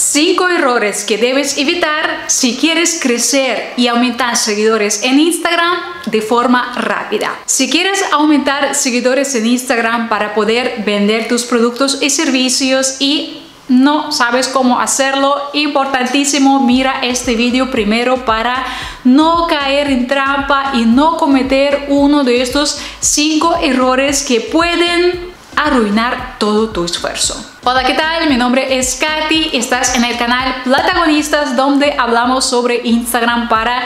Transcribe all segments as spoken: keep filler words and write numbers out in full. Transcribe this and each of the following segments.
cinco errores que debes evitar si quieres crecer y aumentar seguidores en Instagram de forma rápida. Si quieres aumentar seguidores en Instagram para poder vender tus productos y servicios y no sabes cómo hacerlo, importantísimo, mira este vídeo primero para no caer en trampa y no cometer uno de estos cinco errores que pueden arruinar todo tu esfuerzo. Hola, ¿qué tal? Mi nombre es Katy. Estás en el canal Platogonistas, donde hablamos sobre Instagram para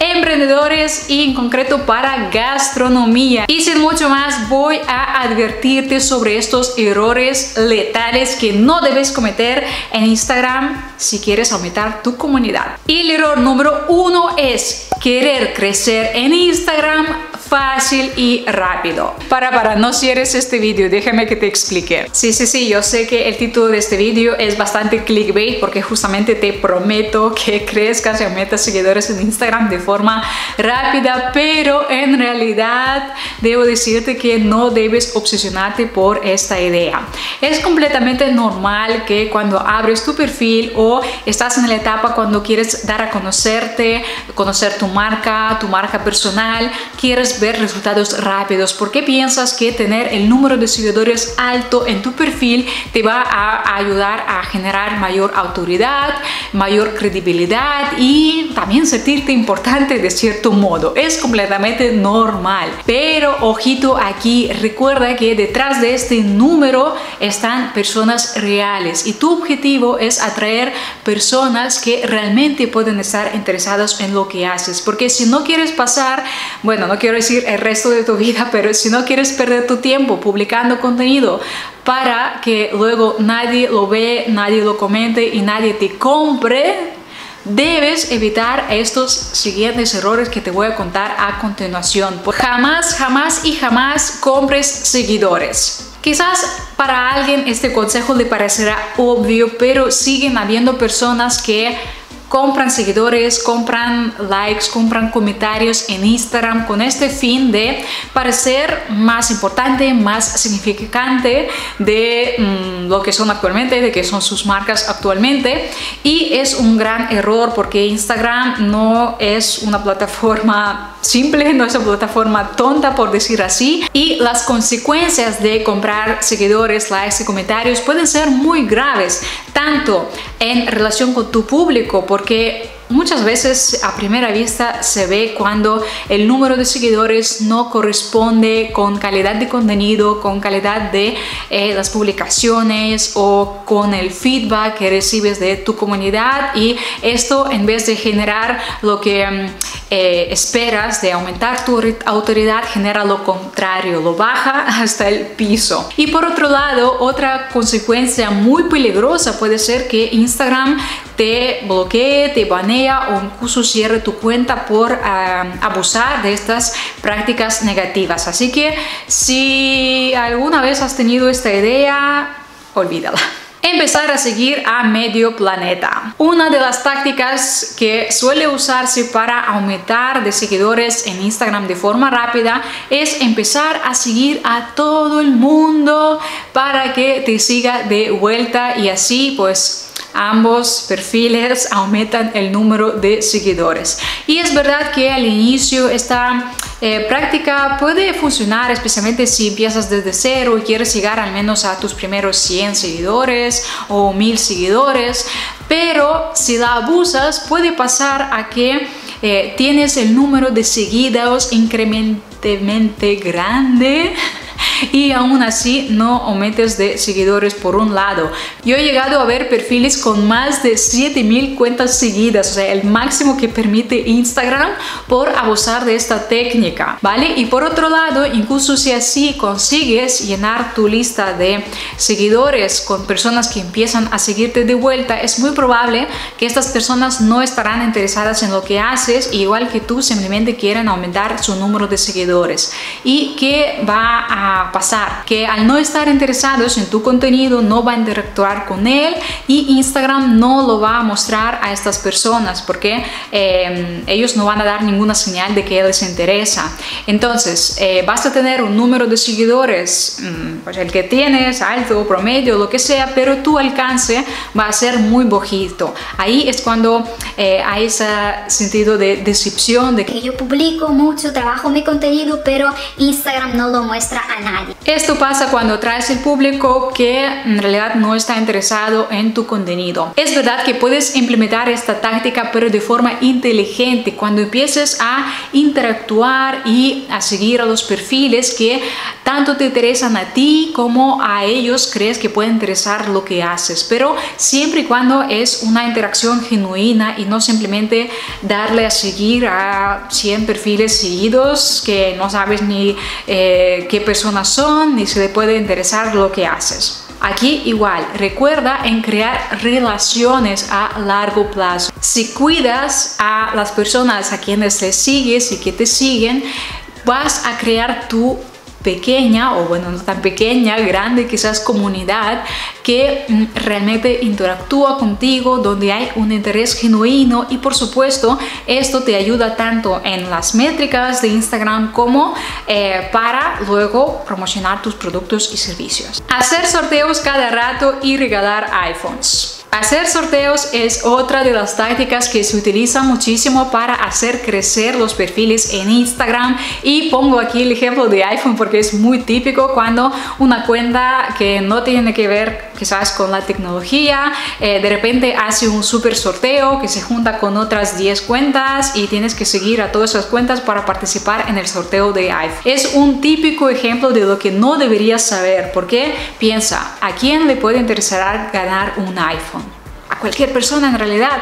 emprendedores y en concreto para gastronomía. Y sin mucho más, voy a advertirte sobre estos errores letales que no debes cometer en Instagram si quieres aumentar tu comunidad. Y el error número uno es querer crecer en Instagram fácil y rápido. Para, para, no cierres este vídeo, déjame que te explique. Sí, sí, sí, yo sé que el título de este vídeo es bastante clickbait porque justamente te prometo que crezcas y aumentas seguidores en Instagram de forma rápida, pero en realidad debo decirte que no debes obsesionarte por esta idea. Es completamente normal que cuando abres tu perfil o estás en la etapa cuando quieres dar a conocerte, conocer tu marca, tu marca personal, quieres ver resultados rápidos, porque piensas que tener el número de seguidores alto en tu perfil te va a ayudar a generar mayor autoridad, mayor credibilidad y también sentirte importante de cierto modo. Es completamente normal, pero ojito aquí, recuerda que detrás de este número están personas reales y tu objetivo es atraer personas que realmente pueden estar interesadas en lo que haces, porque si no quieres pasar, bueno, no quiero decir el resto de tu vida, pero si no quieres perder tu tiempo publicando contenido para que luego nadie lo ve, nadie lo comente y nadie te compre, debes evitar estos siguientes errores que te voy a contar a continuación. Jamás, jamás y jamás compres seguidores. Quizás para alguien este consejo le parecerá obvio, pero siguen habiendo personas que compran seguidores, compran likes, compran comentarios en Instagram con este fin de parecer más importante, más significante de mmm, lo que son actualmente, de que son sus marcas actualmente. Y es un gran error porque Instagram no es una plataforma simple, no es una plataforma tonta, por decir así. Y las consecuencias de comprar seguidores, likes y comentarios pueden ser muy graves, tanto en relación con tu público, porque Porque muchas veces a primera vista se ve cuando el número de seguidores no corresponde con calidad de contenido, con calidad de eh, las publicaciones o con el feedback que recibes de tu comunidad, y esto, en vez de generar lo que eh, esperas de aumentar tu autoridad, genera lo contrario, lo baja hasta el piso. Y por otro lado, otra consecuencia muy peligrosa puede ser que Instagram te bloquee, te banea o incluso cierre tu cuenta por uh, abusar de estas prácticas negativas. Así que si alguna vez has tenido esta idea, olvídala. Empezar a seguir a medio planeta. Una de las tácticas que suele usarse para aumentar de seguidores en Instagram de forma rápida es empezar a seguir a todo el mundo para que te siga de vuelta, y así pues ambos perfiles aumentan el número de seguidores. Y es verdad que al inicio esta eh, práctica puede funcionar, especialmente si empiezas desde cero y quieres llegar al menos a tus primeros cien seguidores o mil seguidores, pero si la abusas puede pasar a que eh, tienes el número de seguidos incrementalmente grande y aún así no aumentes de seguidores. Por un lado, yo he llegado a ver perfiles con más de siete mil cuentas seguidas, o sea, el máximo que permite Instagram por abusar de esta técnica, ¿vale? Y por otro lado, incluso si así consigues llenar tu lista de seguidores con personas que empiezan a seguirte de vuelta, es muy probable que estas personas no estarán interesadas en lo que haces, igual que tú, simplemente quieren aumentar su número de seguidores, y que va a a pasar, que al no estar interesados en tu contenido no van a interactuar con él y Instagram no lo va a mostrar a estas personas porque eh, ellos no van a dar ninguna señal de que les interesa. Entonces eh, vas a tener un número de seguidores, pues el que tienes, alto, promedio, lo que sea, pero tu alcance va a ser muy bajito. Ahí es cuando eh, hay ese sentido de decepción de que yo publico mucho, trabajo mi contenido, pero Instagram no lo muestra a nadie. Esto pasa cuando traes el público que en realidad no está interesado en tu contenido. Es verdad que puedes implementar esta táctica, pero de forma inteligente, cuando empieces a interactuar y a seguir a los perfiles que tanto te interesan a ti como a ellos crees que puede interesar lo que haces, pero siempre y cuando es una interacción genuina y no simplemente darle a seguir a cien perfiles seguidos que no sabes ni eh, qué personas son ni si le puede interesar lo que haces. Aquí igual, recuerda en crear relaciones a largo plazo. Si cuidas a las personas a quienes te sigues y que te siguen, vas a crear tu pequeña, o bueno, no tan pequeña, grande quizás, comunidad que realmente interactúa contigo, donde hay un interés genuino. Y por supuesto esto te ayuda tanto en las métricas de Instagram como eh, para luego promocionar tus productos y servicios. Hacer sorteos cada rato y regalar iPhones. Hacer sorteos es otra de las tácticas que se utiliza muchísimo para hacer crecer los perfiles en Instagram, y pongo aquí el ejemplo de iPhone porque es muy típico cuando una cuenta que no tiene que ver quizás con la tecnología eh, de repente hace un super sorteo que se junta con otras diez cuentas y tienes que seguir a todas esas cuentas para participar en el sorteo de iPhone. Es un típico ejemplo de lo que no deberías saber, porque piensa, ¿a quién le puede interesar ganar un iPhone? A cualquier persona en realidad,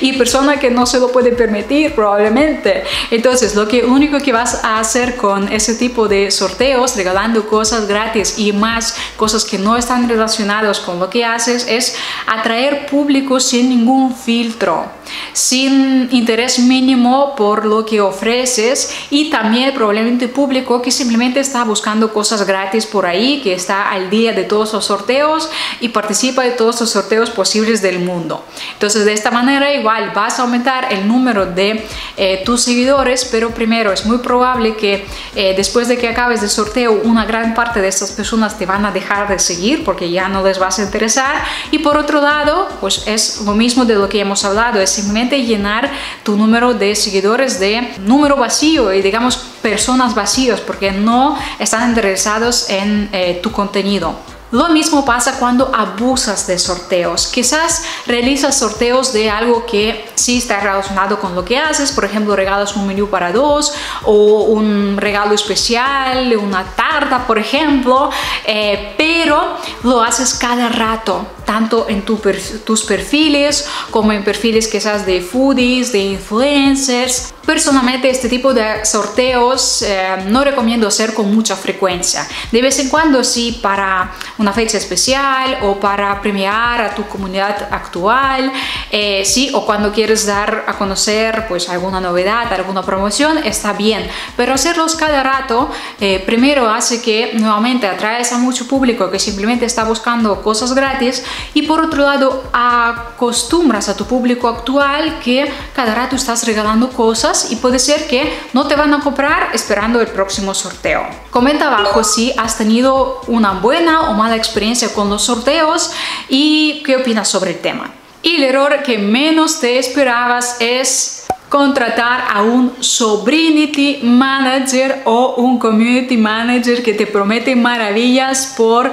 y persona que no se lo puede permitir probablemente. Entonces lo que único que vas a hacer con ese tipo de sorteos, regalando cosas gratis y más cosas que no están relacionadas con lo que haces, es atraer público sin ningún filtro, sin interés mínimo por lo que ofreces, y también probablemente público que simplemente está buscando cosas gratis por ahí, que está al día de todos los sorteos y participa de todos los sorteos posibles del mundo. Entonces de esta manera igual vas a aumentar el número de eh, tus seguidores, pero primero es muy probable que eh, después de que acabes el sorteo una gran parte de estas personas te van a dejar de seguir porque ya no les vas a interesar. Y por otro lado, pues es lo mismo de lo que hemos hablado, es simplemente llenar tu número de seguidores de número vacío y digamos personas vacías porque no están interesados en eh, tu contenido. Lo mismo pasa cuando abusas de sorteos. Quizás realizas sorteos de algo que sí está relacionado con lo que haces, por ejemplo regalas un menú para dos o un regalo especial, una tarta por ejemplo, eh, pero lo haces cada rato, tanto en tu perf- tus perfiles como en perfiles quizás de foodies, de influencers. Personalmente este tipo de sorteos eh, no recomiendo hacer con mucha frecuencia. De vez en cuando sí, para una fecha especial o para premiar a tu comunidad actual, eh, sí, o cuando quieres dar a conocer pues alguna novedad, alguna promoción, está bien, pero hacerlos cada rato eh, primero hace que nuevamente atraes a mucho público que simplemente está buscando cosas gratis, y por otro lado acostumbras a tu público actual que cada rato estás regalando cosas y puede ser que no te van a comprar esperando el próximo sorteo. Comenta abajo si has tenido una buena o mala experiencia con los sorteos y qué opinas sobre el tema. Y el error que menos te esperabas es contratar a un Sobrinity Manager o un Community Manager que te promete maravillas por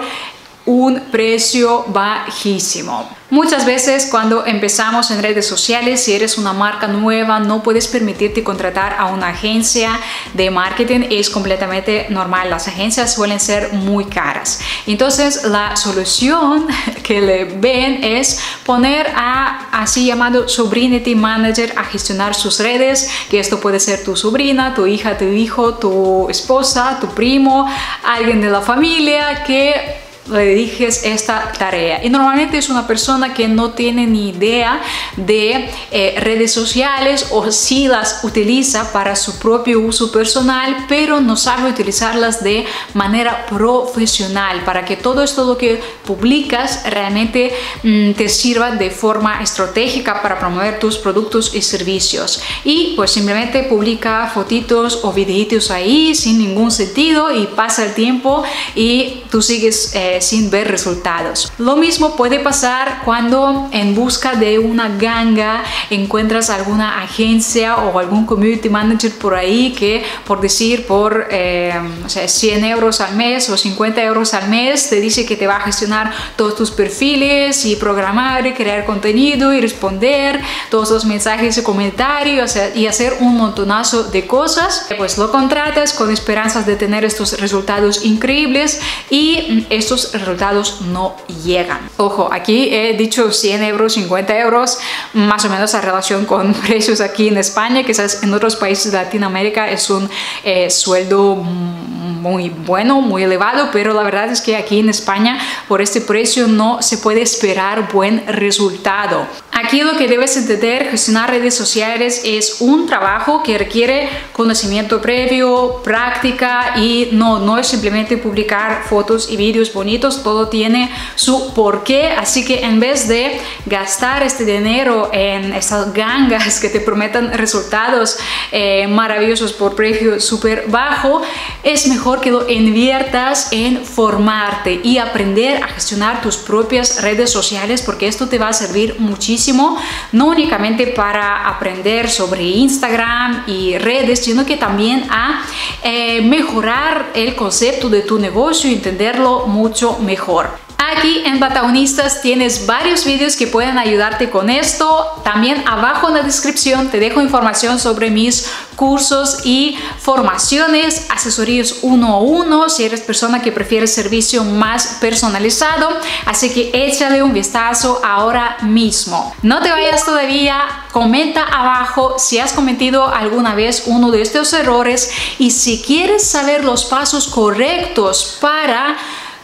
un precio bajísimo. Muchas veces cuando empezamos en redes sociales, si eres una marca nueva, no puedes permitirte contratar a una agencia de marketing, es completamente normal, las agencias suelen ser muy caras. Entonces la solución que le ven es poner a así llamado Sobrinity Manager a gestionar sus redes, que esto puede ser tu sobrina, tu hija, tu hijo, tu esposa, tu primo, alguien de la familia que rediriges esta tarea. Y normalmente es una persona que no tiene ni idea de eh, redes sociales, o si las utiliza para su propio uso personal, pero no sabe utilizarlas de manera profesional para que todo esto lo que publicas realmente mm, te sirva de forma estratégica para promover tus productos y servicios. Y pues simplemente publica fotitos o videitos ahí sin ningún sentido y pasa el tiempo y tú sigues eh, sin ver resultados. Lo mismo puede pasar cuando en busca de una ganga encuentras alguna agencia o algún community manager por ahí que, por decir, por eh, o sea, cien euros al mes o cincuenta euros al mes te dice que te va a gestionar todos tus perfiles y programar y crear contenido y responder todos los mensajes y comentarios y hacer un montonazo de cosas. Pues lo contratas con esperanzas de tener estos resultados increíbles y estos resultados no llegan. Ojo, aquí he dicho cien euros, cincuenta euros, más o menos a relación con precios aquí en España. Quizás en otros países de Latinoamérica es un eh, sueldo muy bueno, muy elevado, pero la verdad es que aquí en España por este precio no se puede esperar buen resultado. Aquí lo que debes entender: gestionar redes sociales es un trabajo que requiere conocimiento previo, práctica, y no, no es simplemente publicar fotos y vídeos bonitos. Todo tiene su porqué, así que en vez de gastar este dinero en estas gangas que te prometan resultados eh, maravillosos por precio súper bajo, es mejor que lo inviertas en formarte y aprender a gestionar tus propias redes sociales, porque esto te va a servir muchísimo, no únicamente para aprender sobre Instagram y redes, sino que también a eh, mejorar el concepto de tu negocio y entenderlo mucho mejor. Aquí en Platogonistas tienes varios vídeos que pueden ayudarte con esto. También abajo en la descripción te dejo información sobre mis cursos y formaciones, asesorías uno a uno, si eres persona que prefiere servicio más personalizado. Así que échale un vistazo ahora mismo. No te vayas todavía, comenta abajo si has cometido alguna vez uno de estos errores y si quieres saber los pasos correctos para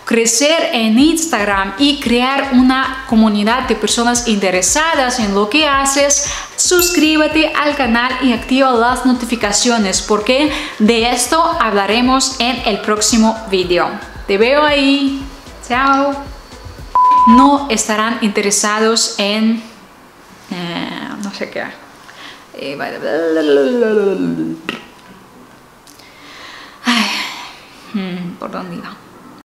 crecer en Instagram y crear una comunidad de personas interesadas en lo que haces. Suscríbete al canal y activa las notificaciones, porque de esto hablaremos en el próximo vídeo. Te veo ahí. Chao. No estarán interesados en eh, no sé qué. Ay, ¿por dónde iba?